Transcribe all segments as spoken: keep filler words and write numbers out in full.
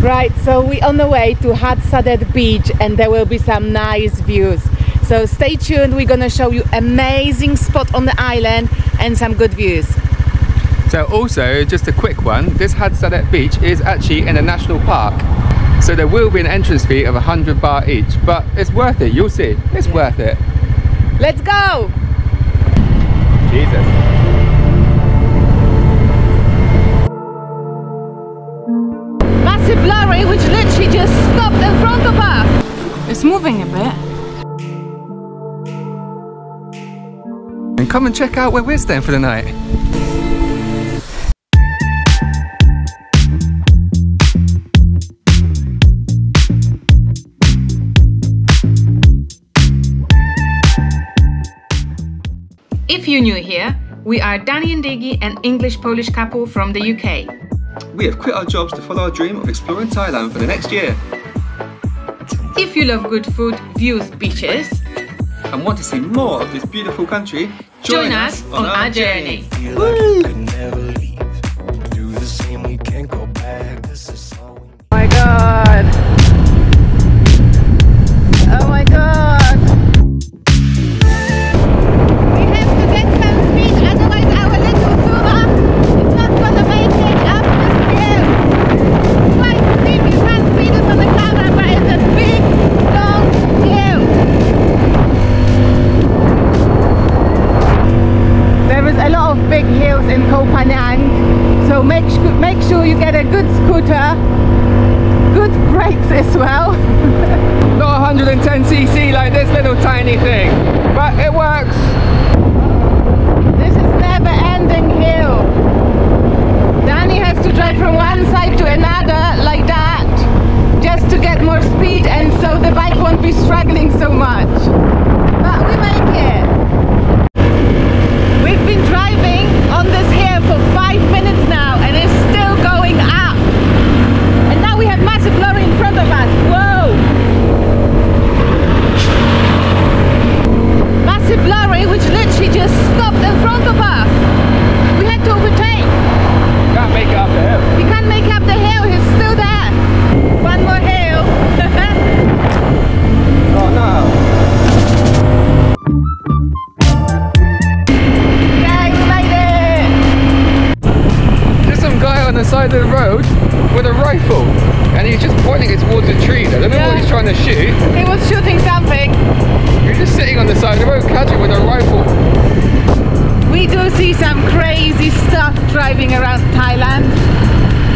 Right, so we're on the way to Haad Than Sadet beach and there will be some nice views. So stay tuned, we're gonna show you amazing spot on the island and some good views. So also, just a quick one, this Haad Than Sadet beach is actually in a national park. So there will be an entrance fee of one hundred baht each, but it's worth it, you'll see, it's yeah. worth it. Let's go! Jesus. Lorry which literally just stopped in front of us. It's moving a bit. And come and check out where we're staying for the night. If you're new here, we are Danny and Diggy, an English-Polish couple from the U K. We have quit our jobs to follow our dream of exploring Thailand for the next year. If you love good food, views, beaches, and want to see more of this beautiful country, join, join us on, on our, our journey. journey. Woo! Oh my God! Oh my God! In Koh Phangan, so make make sure you get a good scooter, good brakes as well. Not one hundred ten c c like this little tiny thing, but it works. This is never-ending hill. Danny has to drive from one side to another like that, just to get more speed, and so the bike won't be struggling so much. But we make it. We've been driving on this hill for five minutes now and it's still going up. And now we have massive lorry in front of us. Whoa! Massive lorry which literally just stopped in front of us. We had to overtake. We can't make it up the hill. We can't make it up the hill, he's still there. One more hill. Oh no. On the side of the road with a rifle and he's just pointing it towards a tree. I don't know yeah. what he's trying to shoot. He was shooting something. You're just sitting on the side of the road catching with a rifle. We do see some crazy stuff driving around Thailand.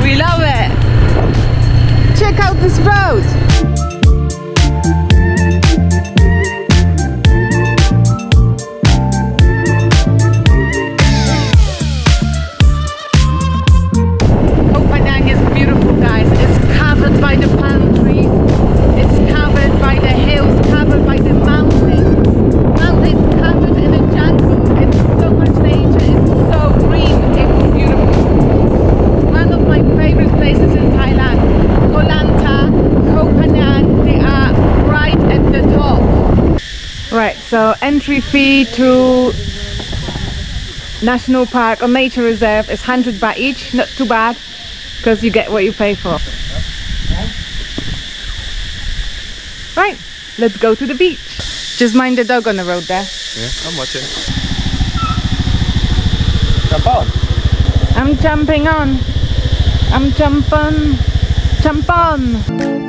We love it. Check out this road. So entry fee to National Park or Nature Reserve is one hundred baht each, not too bad because you get what you pay for. Right, let's go to the beach. Just mind the dog on the road there. Yeah, I'm watching. Jump on. I'm jumping on. I'm jump on. Jump on.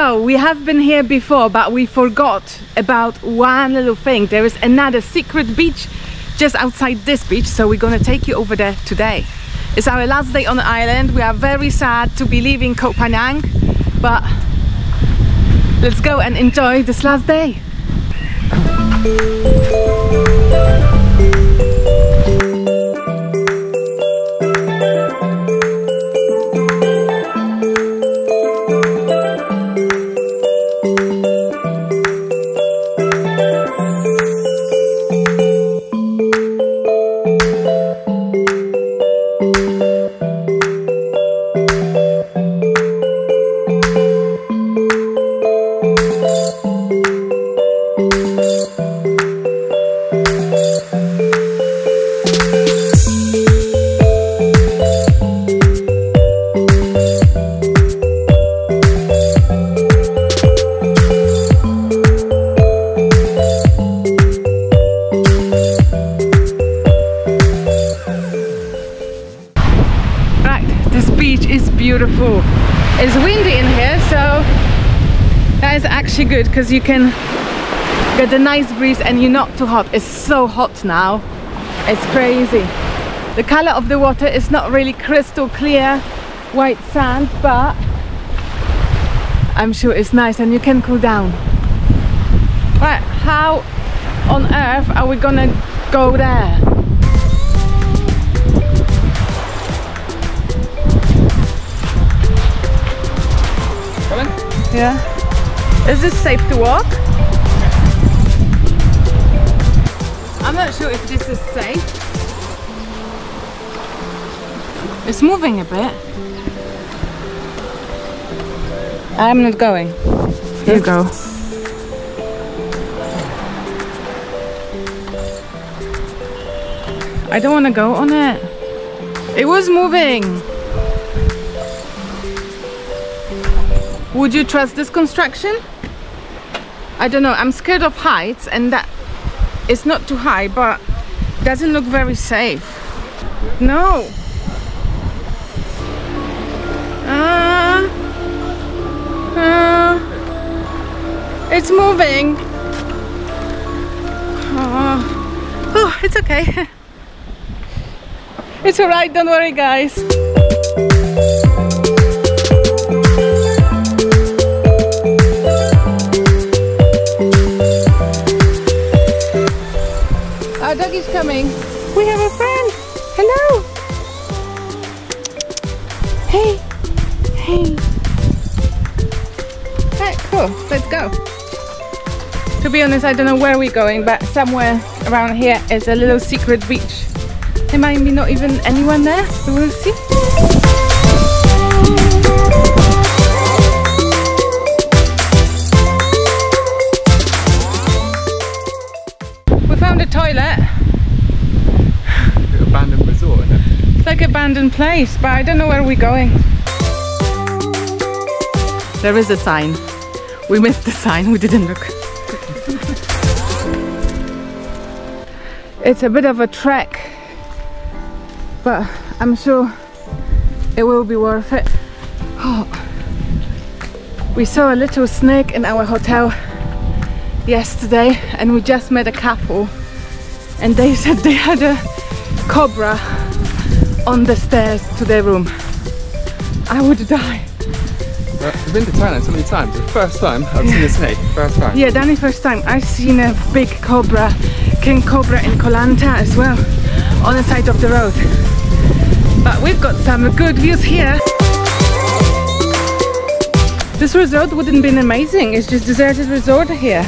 So we have been here before, but we forgot about one little thing. There is another secret beach just outside this beach, so we're gonna take you over there today. It's our last day on the island. We are very sad to be leaving Koh Phangan, but let's go and enjoy this last day. Music good because you can get a nice breeze and you're not too hot. It's so hot now, it's crazy. The color of the water is not really crystal clear white sand, but I'm sure it's nice and you can cool down. Right, how on earth are we gonna go there? Coming? Yeah. Is this safe to walk? I'm not sure if this is safe. It's moving a bit. I'm not going. You go. I don't want to go on it. It was moving. Would you trust this construction? I don't know. I'm scared of heights, and that it's not too high, but doesn't look very safe. No. Uh, uh, it's moving. Uh, oh, it's okay. It's alright, don't worry guys. Our dog is coming. We have a friend. Hello. Hey. Hey. Alright, cool. Let's go. To be honest, I don't know where we're going, but somewhere around here is a little secret beach. There might be not even anyone there, so we'll see. We found a toilet. An abandoned resort, isn't it? It's like an abandoned place, but I don't know where we're going. There is a sign. We missed the sign, we didn't look. It's a bit of a trek, but I'm sure it will be worth it. Oh, we saw a little snake in our hotel yesterday and we just met a couple and they said they had a cobra on the stairs to their room. I would die. Well, I've been to Thailand so many times. The first time I've yeah. seen a snake. First time. Yeah, Danny, first time. I've seen a big cobra, king cobra in Kolanta as well, on the side of the road. But we've got some good views here. This resort wouldn't have been amazing, it's just deserted resort here.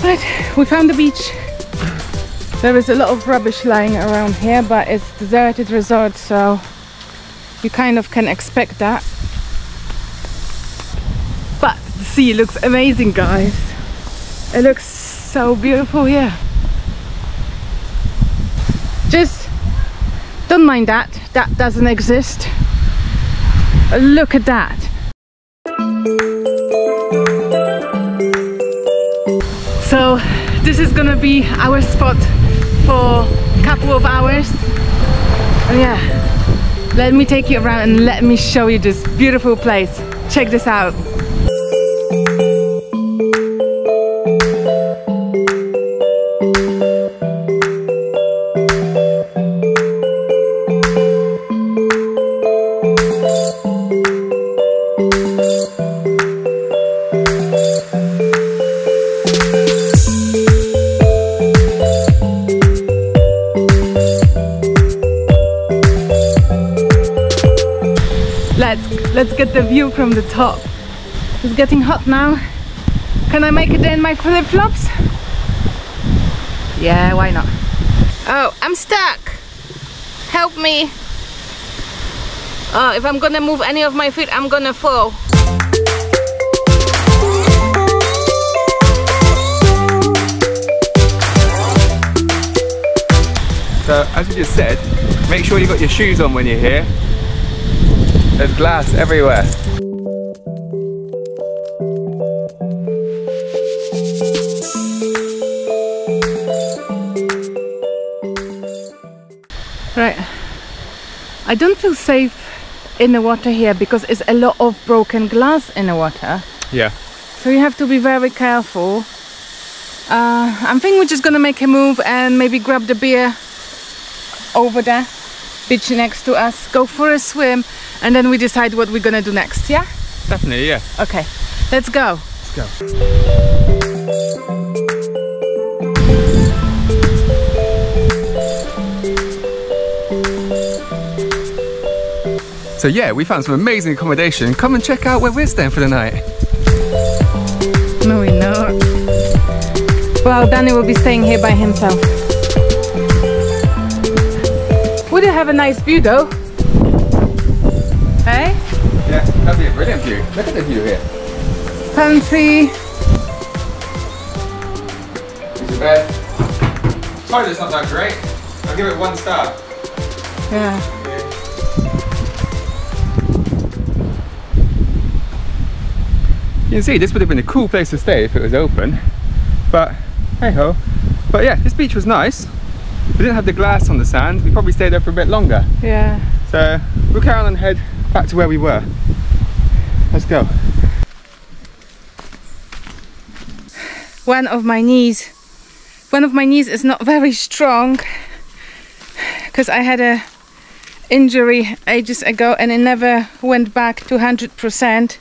But we found the beach. There is a lot of rubbish lying around here, but it's deserted resort, so you kind of can expect that. But the sea looks amazing, guys. It looks so beautiful here. Just don't mind that, that doesn't exist. Look at that. So this is gonna be our spot for a couple of hours. And yeah, let me take you around and let me show you this beautiful place. Check this out. Let's get the view from the top. It's getting hot now. Can I make it in my flip-flops? Yeah, why not? Oh, I'm stuck. Help me. Oh, if I'm gonna move any of my feet, I'm gonna fall. So, as we just said, make sure you've got your shoes on when you're here. There's glass everywhere. Right. I don't feel safe in the water here because it's a lot of broken glass in the water. Yeah. So you have to be very careful. Uh, I'm thinking we're just gonna make a move and maybe grab the beer over there, beach next to us, go for a swim, and then we decide what we're gonna do next, yeah? Definitely, yeah. Okay, let's go. Let's go. So yeah, we found some amazing accommodation. Come and check out where we're staying for the night. No, we're not. Well, Danny will be staying here by himself. Would it have a nice view though? Hey? Yeah, that'd be a brilliant view. Look at the view here. Palm tree. Here's your bed. The toilet's not that great. I'll give it one star. Yeah. You can see this would have been a cool place to stay if it was open, but hey ho. But yeah, this beach was nice. We didn't have the glass on the sand. We probably stayed there for a bit longer. Yeah. So we'll carry on and head back to where we were. Let's go. One of my knees, one of my knees is not very strong because I had a injury ages ago and it never went back to one hundred percent.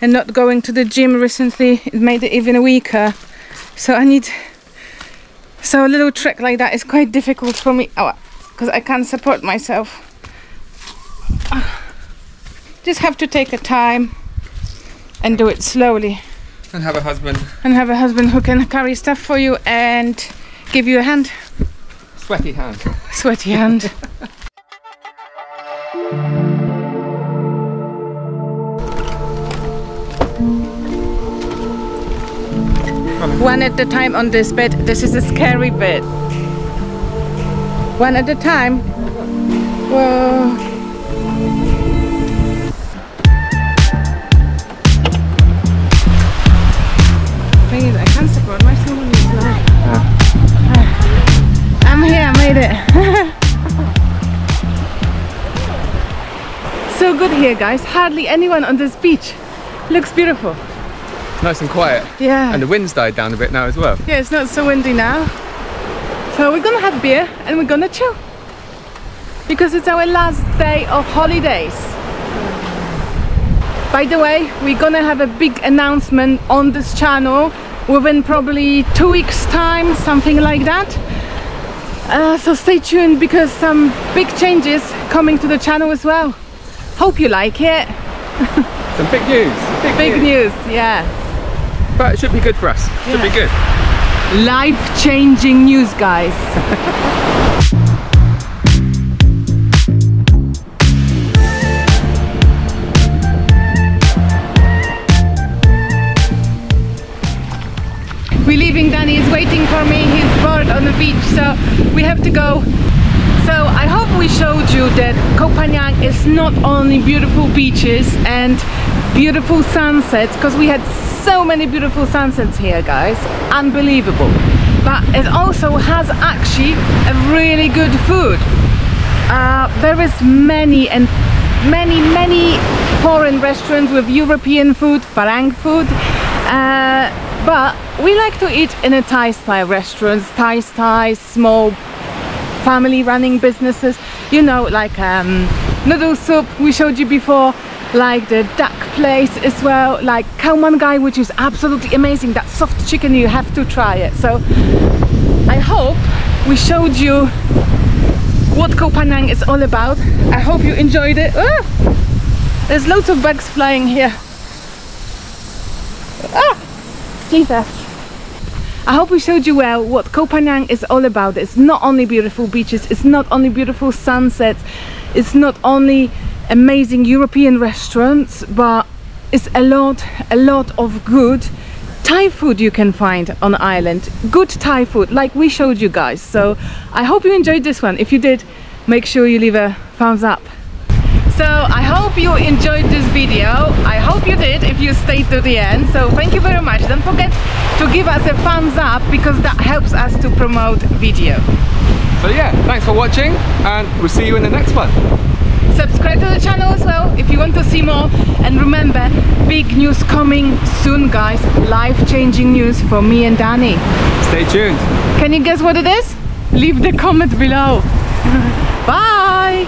And not going to the gym recently, it made it even weaker. So I need, so a little trick like that is quite difficult for me because I can't support myself. Just have to take a time and do it slowly. And have a husband. And have a husband who can carry stuff for you and give you a hand. Sweaty hand. Sweaty hand. One at a time on this bed. This is a scary bed. One at a time. Whoa. Thing is, I can't support myself on this line. Ah. I'm here. I made it. So good here, guys. Hardly anyone on this beach. Looks beautiful. Nice and quiet. Yeah. And the wind's died down a bit now as well. Yeah, it's not so windy now. So we're gonna have beer and we're gonna chill. Because it's our last day of holidays. By the way, we're gonna have a big announcement on this channel within probably two weeks time, something like that. Uh, so stay tuned because some big changes coming to the channel as well. Hope you like it. Some big news. Big, big news. news, yeah. But it should be good for us. Yeah. Should be good. Life-changing news, guys. We're leaving. Danny is waiting for me. He's bored on the beach, so we have to go. So I hope we showed you that Koh Phangan is not only beautiful beaches and beautiful sunsets, because we had so many beautiful sunsets here, guys, unbelievable, but it also has actually a really good food. Uh, there is many and many many foreign restaurants with European food, Farang food, uh, but we like to eat in a Thai style restaurants, Thai style small family running businesses, you know, like um, noodle soup we showed you before, like the duck place as well, like Kaumangai, which is absolutely amazing. That soft chicken, you have to try it. So I hope we showed you what Koh Phangan is all about. I hope you enjoyed it. Ah! There's loads of bugs flying here. Ah! Jesus. I hope we showed you well what Koh Phangan is all about. It's not only beautiful beaches, it's not only beautiful sunsets, it's not only amazing European restaurants, but it's a lot, a lot of good Thai food you can find on the island. Good Thai food, like we showed you guys. So I hope you enjoyed this one. If you did, make sure you leave a thumbs up. So I hope you enjoyed this video. I hope you did if you stayed to the end. So thank you very much. Don't forget to give us a thumbs up because that helps us to promote video. So yeah, thanks for watching and we'll see you in the next one. subscribe to the channel as well if you want to see more, and remember, big news coming soon guys, life-changing news for me and Danny. Stay tuned. Can you guess what it is? Leave the comment below. Bye.